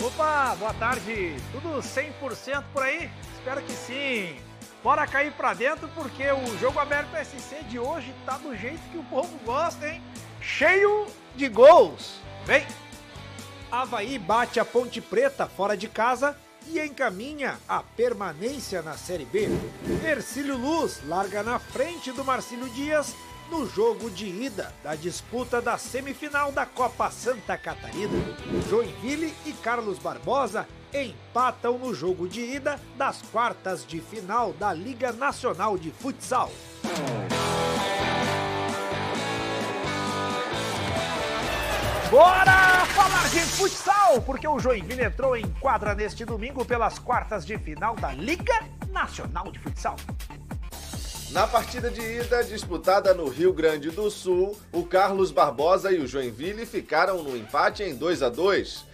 Opa, boa tarde, tudo 100% por aí? Espero que sim. Bora cair pra dentro porque o Jogo Aberto SC de hoje tá do jeito que o povo gosta, hein? Cheio de gols. Vem! Avaí bate a Ponte Preta fora de casa e encaminha a permanência na Série B. Hercílio Luz larga na frente do Marcílio Dias no jogo de ida da disputa da semifinal da Copa Santa Catarina. Joinville e Carlos Barbosa empatam no jogo de ida das quartas de final da Liga Nacional de Futsal. Bora falar de futsal, porque o Joinville entrou em quadra neste domingo pelas quartas de final da Liga Nacional de Futsal. Na partida de ida, disputada no Rio Grande do Sul, o Carlos Barbosa e o Joinville ficaram no empate em 2-2.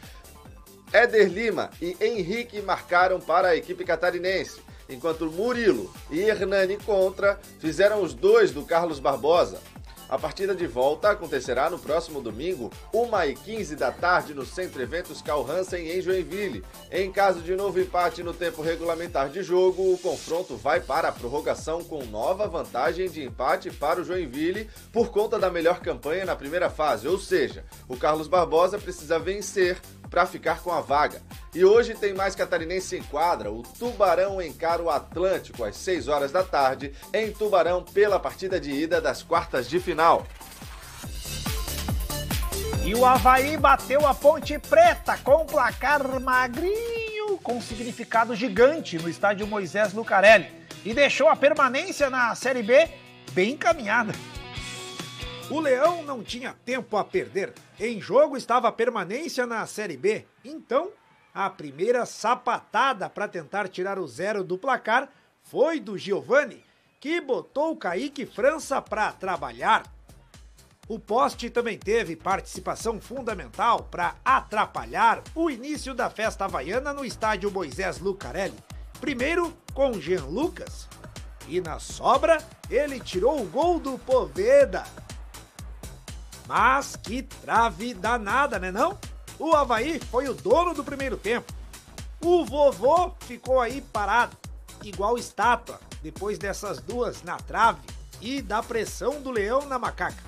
Éder Lima e Henrique marcaram para a equipe catarinense, enquanto Murilo e Hernani Contra fizeram os dois do Carlos Barbosa. A partida de volta acontecerá no próximo domingo, 1h15 da tarde, no Centro Eventos Carl Hansen, em Joinville. Em caso de novo empate no tempo regulamentar de jogo, o confronto vai para a prorrogação com nova vantagem de empate para o Joinville por conta da melhor campanha na primeira fase, ou seja, o Carlos Barbosa precisa vencer para ficar com a vaga. E hoje tem mais catarinense em quadra. O Tubarão encara o Atlântico às 6 horas da tarde em Tubarão pela partida de ida das quartas de final. E o Avaí bateu a Ponte Preta com um placar magrinho com significado gigante no estádio Moisés Lucarelli e deixou a permanência na Série B bem encaminhada. O Leão não tinha tempo a perder. Em jogo estava a permanência na Série B. Então, a primeira sapatada para tentar tirar o zero do placar foi do Giovani, que botou o Kaique França para trabalhar. O poste também teve participação fundamental para atrapalhar o início da festa havaiana no estádio Moisés Lucarelli. Primeiro com Jean Lucas. E na sobra, ele tirou o gol do Poveda. Mas que trave danada, né não? O Avaí foi o dono do primeiro tempo. O vovô ficou aí parado, igual estátua, depois dessas duas na trave e da pressão do Leão na macaca.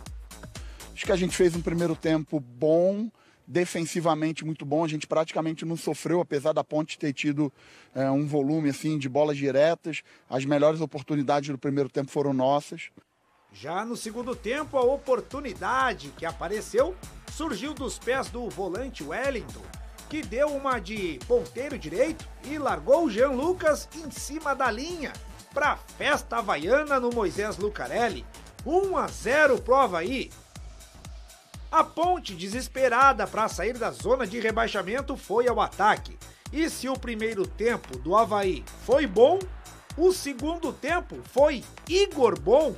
Acho que a gente fez um primeiro tempo bom, defensivamente muito bom. A gente praticamente não sofreu, apesar da Ponte ter tido um volume assim de bolas diretas. As melhores oportunidades do primeiro tempo foram nossas. Já no segundo tempo, a oportunidade que apareceu surgiu dos pés do volante Wellington, que deu uma de ponteiro direito e largou o Jean Lucas em cima da linha para a festa havaiana no Moisés Lucarelli. 1-0 pro Avaí. A Ponte, desesperada para sair da zona de rebaixamento, foi ao ataque. E se o primeiro tempo do Avaí foi bom, o segundo tempo foi Igor Bohn.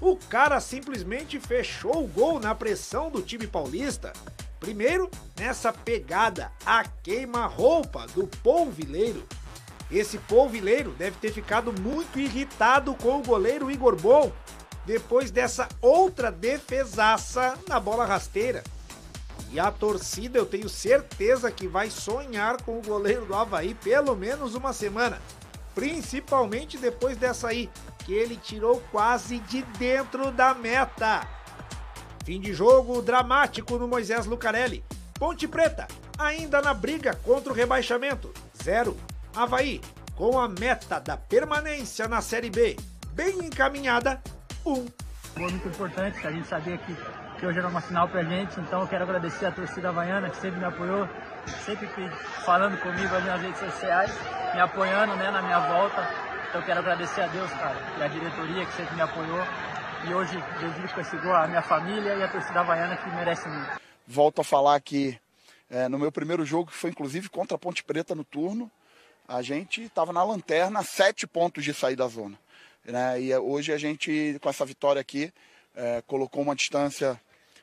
O cara simplesmente fechou o gol na pressão do time paulista. Primeiro, nessa pegada, a queima-roupa do Polvilheiro. Esse Polvilheiro deve ter ficado muito irritado com o goleiro Igor Bohn, depois dessa outra defesaça na bola rasteira. E a torcida, eu tenho certeza que vai sonhar com o goleiro do Avaí pelo menos uma semana. Principalmente depois dessa aí, que ele tirou quase de dentro da meta. Fim de jogo dramático no Moisés Lucarelli. Ponte Preta ainda na briga contra o rebaixamento. 0. Avaí com a meta da permanência na Série B bem encaminhada. 1. Foi muito importante a gente saber que hoje era uma final pra gente. Então eu quero agradecer a torcida havaiana que sempre me apoiou, sempre falando comigo ali nas redes sociais, me apoiando, né, na minha volta. Então quero agradecer a Deus, cara, e a diretoria que sempre me apoiou. E hoje eu digo que chegou a minha família e a torcida havaiana que merece muito. Volto a falar que no meu primeiro jogo, que foi inclusive contra a Ponte Preta no turno, a gente estava na lanterna, 7 pontos de sair da zona, né? E hoje a gente, com essa vitória aqui, colocou uma distância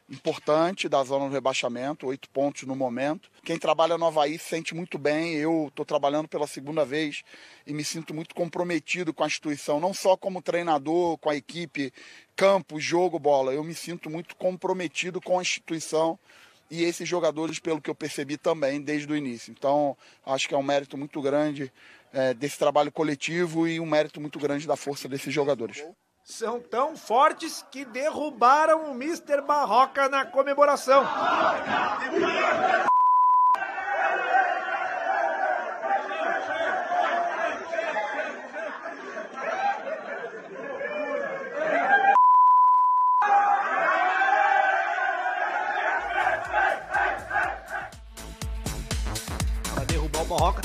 importante da zona do rebaixamento, 8 pontos no momento. Quem trabalha no Avaí se sente muito bem. Eu estou trabalhando pela segunda vez e me sinto muito comprometido com a instituição, não só como treinador, com a equipe, campo, jogo, bola. Eu me sinto muito comprometido com a instituição e esses jogadores, pelo que eu percebi também, desde o início. Então, acho que é um mérito muito grande desse trabalho coletivo e um mérito muito grande da força desses jogadores. São tão fortes que derrubaram o Mr. Barroca na comemoração.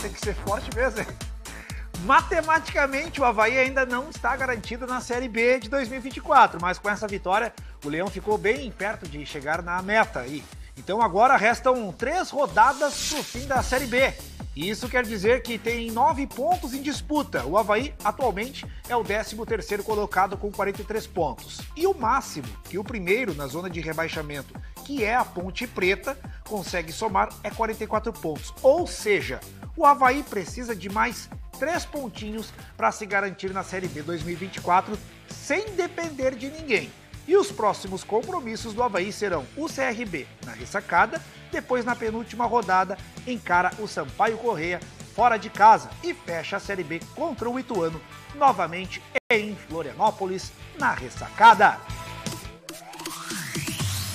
Tem que ser forte mesmo, hein? Matematicamente, o Avaí ainda não está garantido na Série B de 2024, mas com essa vitória, o Leão ficou bem perto de chegar na meta aí. Então agora restam 3 rodadas pro fim da Série B. E isso quer dizer que tem 9 pontos em disputa. O Avaí, atualmente, é o 13º colocado com 43 pontos. E o máximo, que o primeiro na zona de rebaixamento, que é a Ponte Preta, consegue somar é 44 pontos. Ou seja, o Avaí precisa de mais 3 pontinhos para se garantir na Série B 2024, sem depender de ninguém. E os próximos compromissos do Avaí serão o CRB na Ressacada, depois na penúltima rodada encara o Sampaio Correa fora de casa e fecha a Série B contra o Ituano, novamente em Florianópolis, na Ressacada.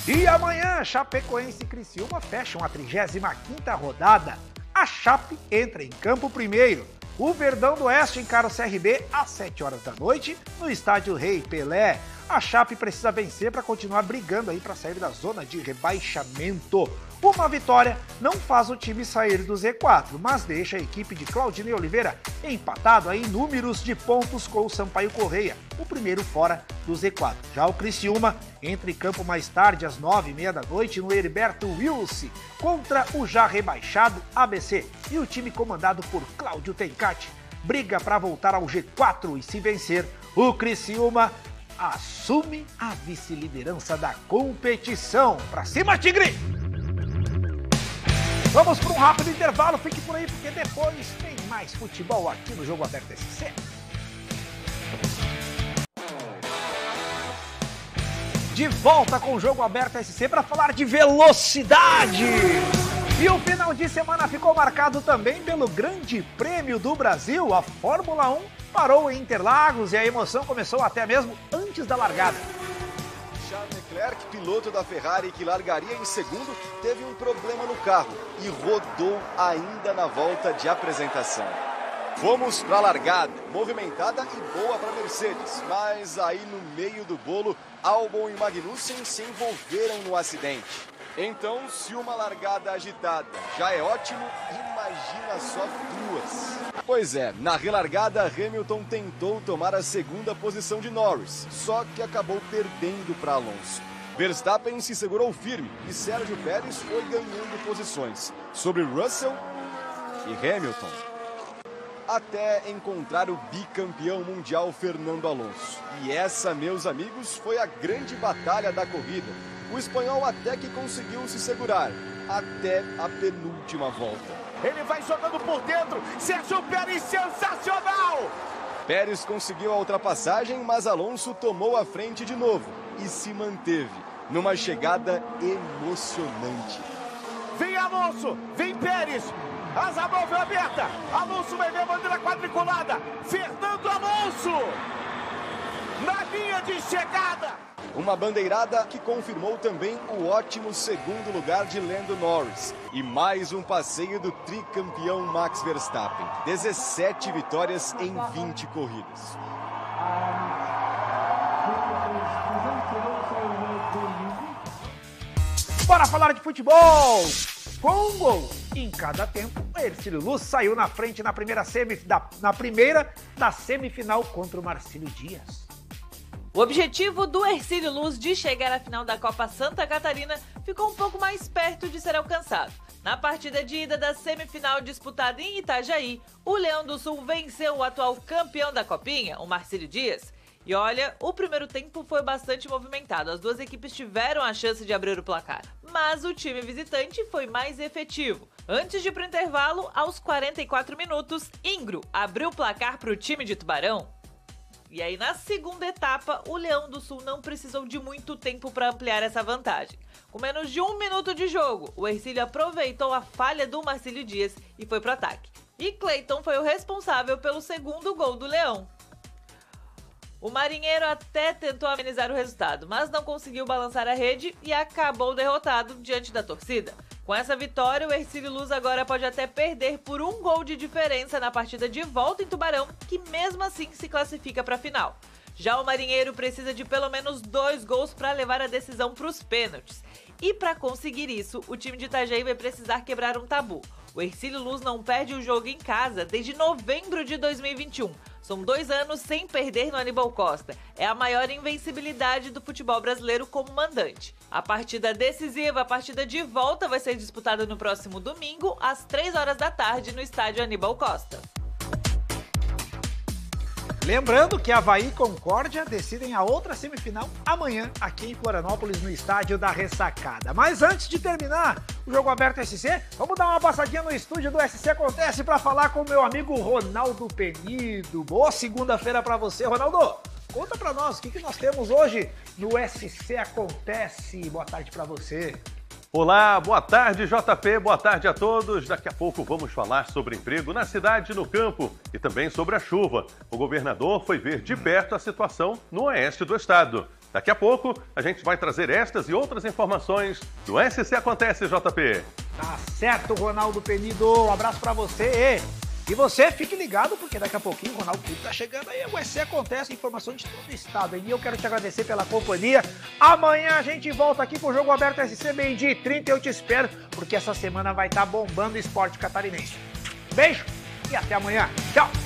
E amanhã, Chapecoense e Criciúma fecham a 35ª rodada. A Chape entra em campo primeiro. O Verdão do Oeste encara o CRB às 19h no estádio Rei Pelé. A Chape precisa vencer para continuar brigando aí para sair da zona de rebaixamento. Uma vitória não faz o time sair do Z4, mas deixa a equipe de Claudinei Oliveira empatado em números de pontos com o Sampaio Correa, o primeiro fora do Z4. Já o Criciúma entra em campo mais tarde, às 21h30, no Herberto Wilson, contra o já rebaixado ABC. E o time comandado por Cláudio Tencati briga para voltar ao G4 e, se vencer, o Criciúma assume a vice-liderança da competição. Pra cima, Tigre! Vamos para um rápido intervalo, fique por aí porque depois tem mais futebol aqui no Jogo Aberto SC. De volta com o Jogo Aberto SC para falar de velocidade. E o final de semana ficou marcado também pelo Grande Prêmio do Brasil. A Fórmula 1 parou em Interlagos e a emoção começou até mesmo antes da largada. Charles Leclerc, piloto da Ferrari que largaria em segundo, teve um problema no carro e rodou ainda na volta de apresentação. Fomos para a largada, movimentada e boa para Mercedes, mas aí no meio do bolo, Albon e Magnussen se envolveram no acidente. Então, se uma largada agitada já é ótimo, imagina só 2. Pois é, na relargada, Hamilton tentou tomar a segunda posição de Norris, só que acabou perdendo para Alonso. Verstappen se segurou firme e Sérgio Pérez foi ganhando posições sobre Russell e Hamilton, até encontrar o bicampeão mundial Fernando Alonso. E essa, meus amigos, foi a grande batalha da corrida. O espanhol até que conseguiu se segurar, até a penúltima volta. Ele vai jogando por dentro, Sérgio Pérez sensacional! Pérez conseguiu a ultrapassagem, mas Alonso tomou a frente de novo e se manteve numa chegada emocionante. Vem Alonso, vem Pérez, asa móvel aberta, Alonso vai ver a bandeira quadriculada, Fernando Alonso na linha de chegada! Uma bandeirada que confirmou também o ótimo segundo lugar de Lando Norris. E mais um passeio do tricampeão Max Verstappen. 17 vitórias em 20 corridas. Bora falar de futebol! Com um gol em cada tempo, o Hercílio Luz saiu na frente na primeira da semifinal contra o Marcílio Dias. O objetivo do Hercílio Luz de chegar à final da Copa Santa Catarina ficou um pouco mais perto de ser alcançado. Na partida de ida da semifinal disputada em Itajaí, o Leão do Sul venceu o atual campeão da Copinha, o Marcílio Dias. E olha, o primeiro tempo foi bastante movimentado, as duas equipes tiveram a chance de abrir o placar. Mas o time visitante foi mais efetivo. Antes de ir para o intervalo, aos 44 minutos, Ingro abriu o placar para o time de Tubarão. E aí, na segunda etapa, o Leão do Sul não precisou de muito tempo para ampliar essa vantagem. Com menos de 1 minuto de jogo, o Hercílio aproveitou a falha do Marcílio Dias e foi para o ataque. E Cleiton foi o responsável pelo segundo gol do Leão. O Marinheiro até tentou amenizar o resultado, mas não conseguiu balançar a rede e acabou derrotado diante da torcida. Com essa vitória, o Hercílio Luz agora pode até perder por 1 gol de diferença na partida de volta em Tubarão, que mesmo assim se classifica para a final. Já o Marinheiro precisa de pelo menos 2 gols para levar a decisão para os pênaltis. E para conseguir isso, o time de Itajaí vai precisar quebrar um tabu. O Hercílio Luz não perde o jogo em casa desde novembro de 2021. São 2 anos sem perder no Aníbal Costa. É a maior invencibilidade do futebol brasileiro como mandante. A partida decisiva, a partida de volta, vai ser disputada no próximo domingo, às 15h no estádio Aníbal Costa. Lembrando que Avaí e Concórdia decidem a outra semifinal amanhã aqui em Florianópolis, no estádio da Ressacada. Mas antes de terminar o Jogo Aberto SC, vamos dar uma passadinha no estúdio do SC Acontece para falar com o meu amigo Ronaldo Penido. Boa segunda-feira para você, Ronaldo. Conta para nós o que nós temos hoje no SC Acontece. Boa tarde para você. Olá, boa tarde JP, boa tarde a todos. Daqui a pouco vamos falar sobre emprego na cidade e no campo e também sobre a chuva. O governador foi ver de perto a situação no oeste do estado. Daqui a pouco a gente vai trazer estas e outras informações do SC Acontece, JP. Tá certo, Ronaldo Penido. Um abraço pra você. E você, fique ligado, porque daqui a pouquinho o Ronaldo Penido tá chegando aí. O SC Acontece, informações de todo o estado. E eu quero te agradecer pela companhia. Amanhã a gente volta aqui pro Jogo Aberto SC, 12h30. Eu te espero, porque essa semana vai estar bombando o esporte catarinense. Beijo e até amanhã. Tchau!